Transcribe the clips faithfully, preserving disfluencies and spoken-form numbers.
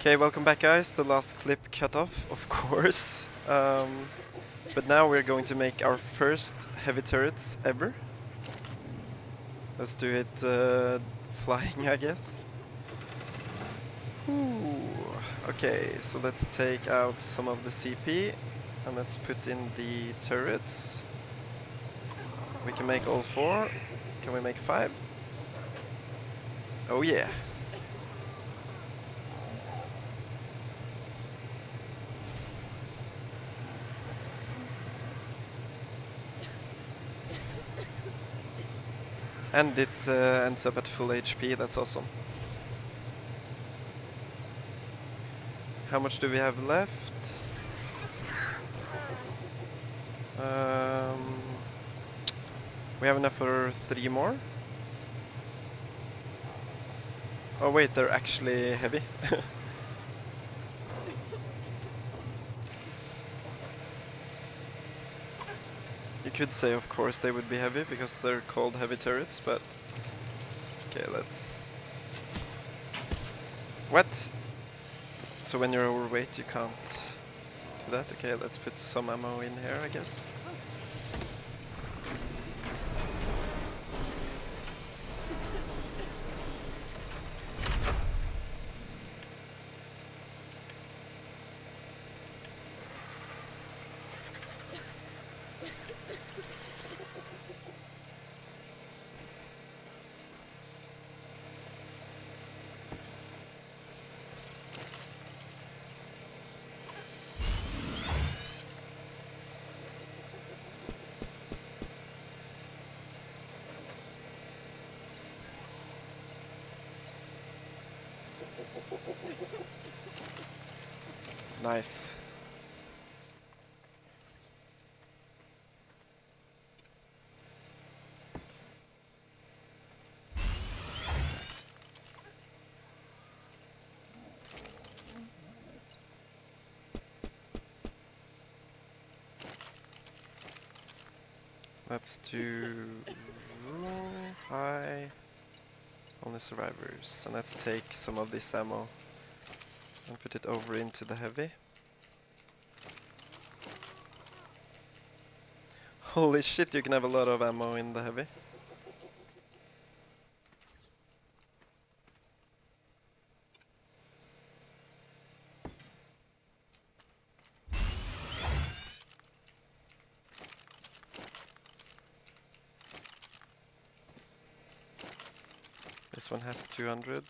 Okay, welcome back guys. The last clip cut off, of course. Um, but now we're going to make our first heavy turrets ever. Let's do it uh, flying, I guess. Ooh. Okay, so let's take out some of the C P and let's put in the turrets. We can make all four. Can we make five? Oh yeah. And it uh, ends up at full H P, that's awesome. How much do we have left? Um, we have enough for three more. Oh wait, they're actually heavy. You could say, of course, they would be heavy because they're called heavy turrets, but... Okay, let's... What? So when you're overweight you can't do that? Okay, let's put some ammo in here, I guess. Nice. Let's do high on the survivors, and let's take some of this ammo and put it over into the heavy. Holy shit, you can have a lot of ammo in the heavy. This one has two hundred.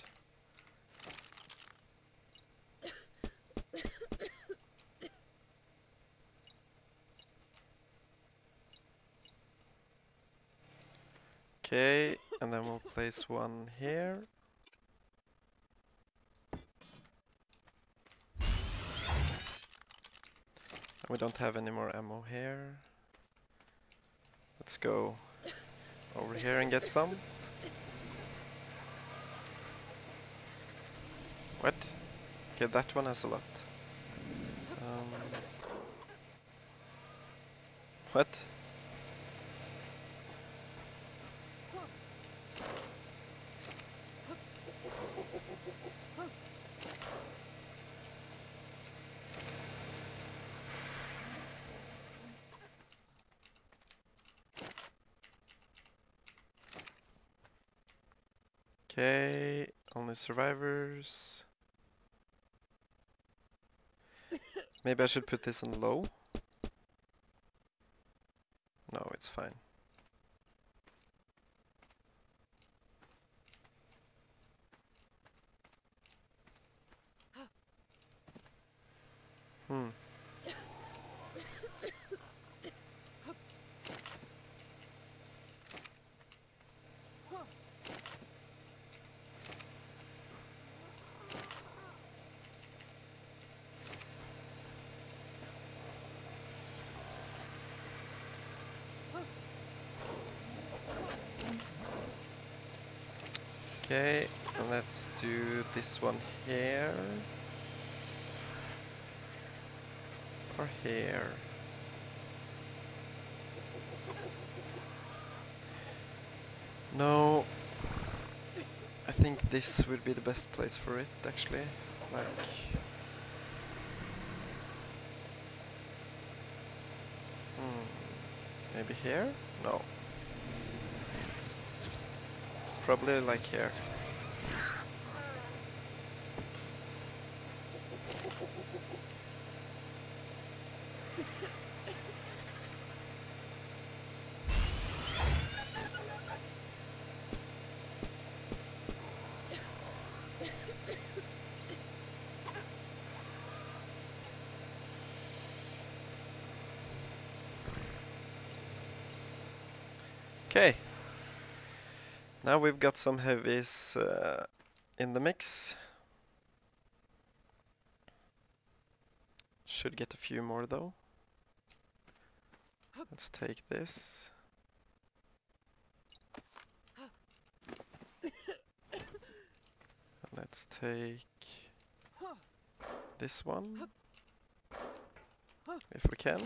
Okay, and then we'll place one here. And we don't have any more ammo here. Let's go over here and get some. What? Okay, that one has a lot. Um, what? Okay, only survivors. Maybe I should put this on low. No, it's fine. Hmm. Okay, and let's do this one here. Or here. No. I think this would be the best place for it, actually. like hmm, maybe here? No. Probably like here. Okay, now we've got some heavies uh, in the mix. Should get a few more though. Let's take this. Let's take this one, if we can.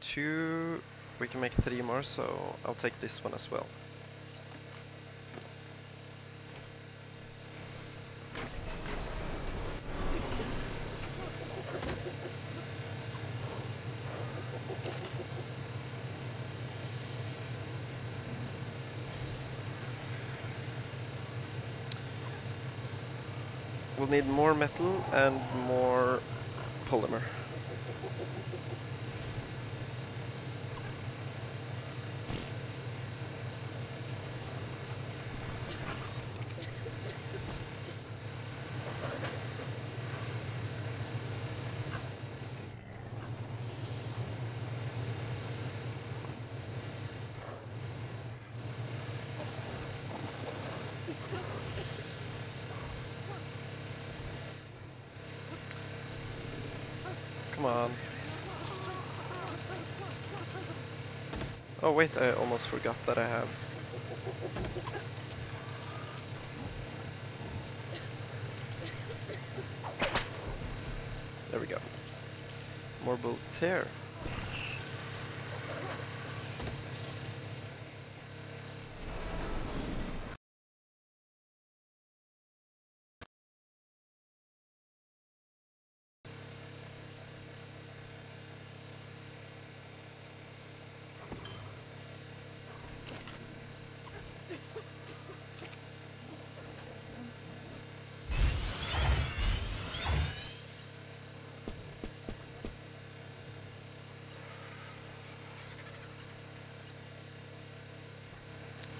Two, we can make three more, so I'll take this one as well. We'll need more metal and more polymer. Oh wait, I almost forgot that I have there we go. More bolts here.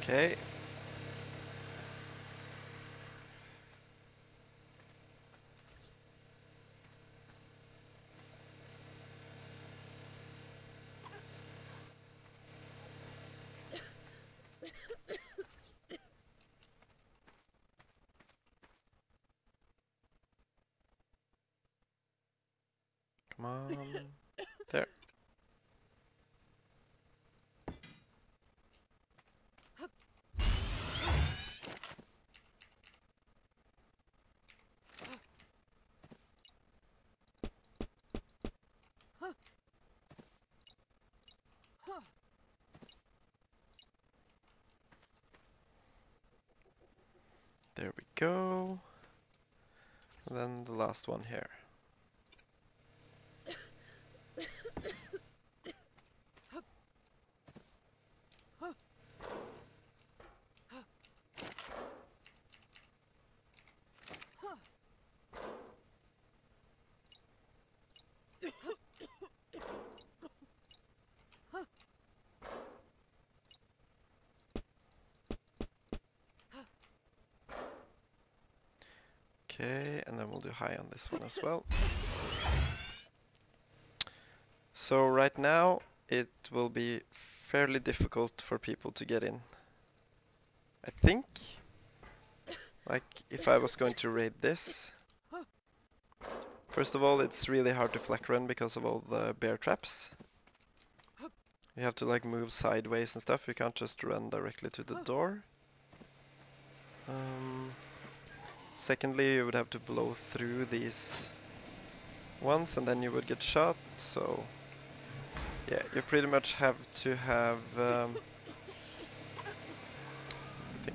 Okay. Come on. There. There we go. And then the last one here. Okay, and then we'll do high on this one as well. So right now it will be fairly difficult for people to get in, I think. Like if I was going to raid this. First of all, it's really hard to flak run because of all the bear traps. You have to like move sideways and stuff, you can't just run directly to the door. Um, Secondly, you would have to blow through these ones and then you would get shot, so yeah, you pretty much have to have um,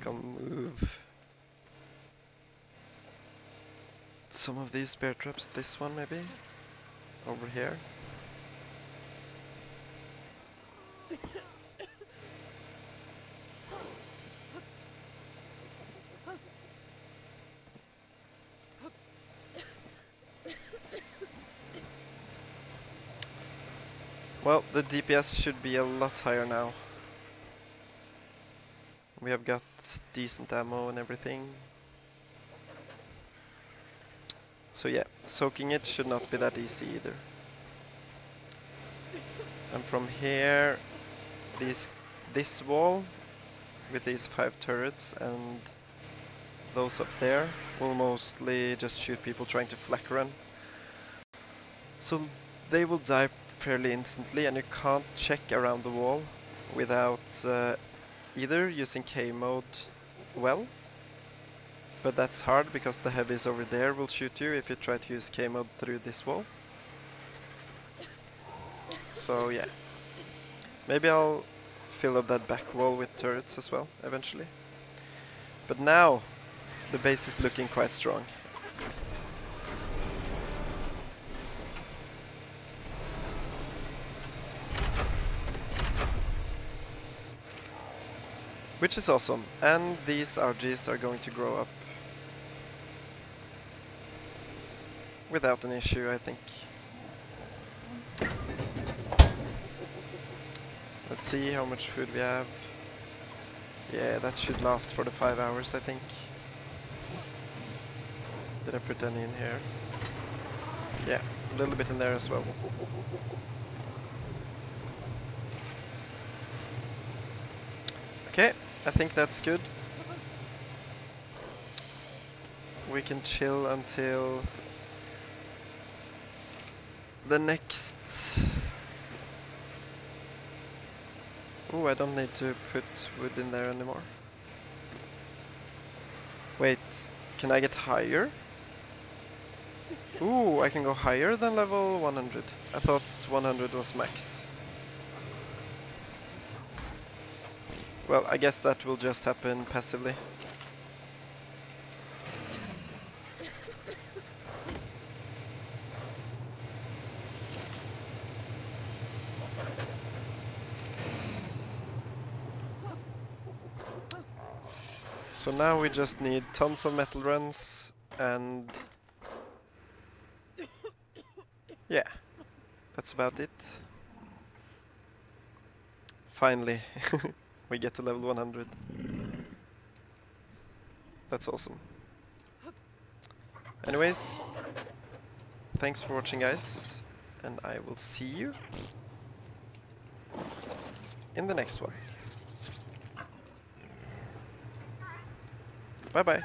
them move. Some of these bear traps, this one maybe? Over here? Well, the D P S should be a lot higher now. We have got decent ammo and everything. So yeah, soaking it should not be that easy either. And from here, these, this wall with these five turrets and those up there will mostly just shoot people trying to flak run. So they will die fairly instantly, and you can't check around the wall without uh, either using K mode well, but that's hard because the heavies over there will shoot you if you try to use K mode through this wall. So yeah, maybe I'll fill up that back wall with turrets as well eventually. But now the base is looking quite strong. Which is awesome, and these R Gs are going to grow up without an issue, I think. Let's see how much food we have. Yeah, that should last for the five hours, I think. Did I put any in here? Yeah, a little bit in there as well. Okay. I think that's good. We can chill until the next... Ooh, I don't need to put wood in there anymore. Wait, can I get higher? Ooh, I can go higher than level one hundred. I thought one hundred was max. Well, I guess that will just happen passively. So now we just need tons of metal runs and... yeah, that's about it. Finally. We get to level one hundred. That's awesome. Anyways, thanks for watching, guys, and I will see you in the next one. Bye bye.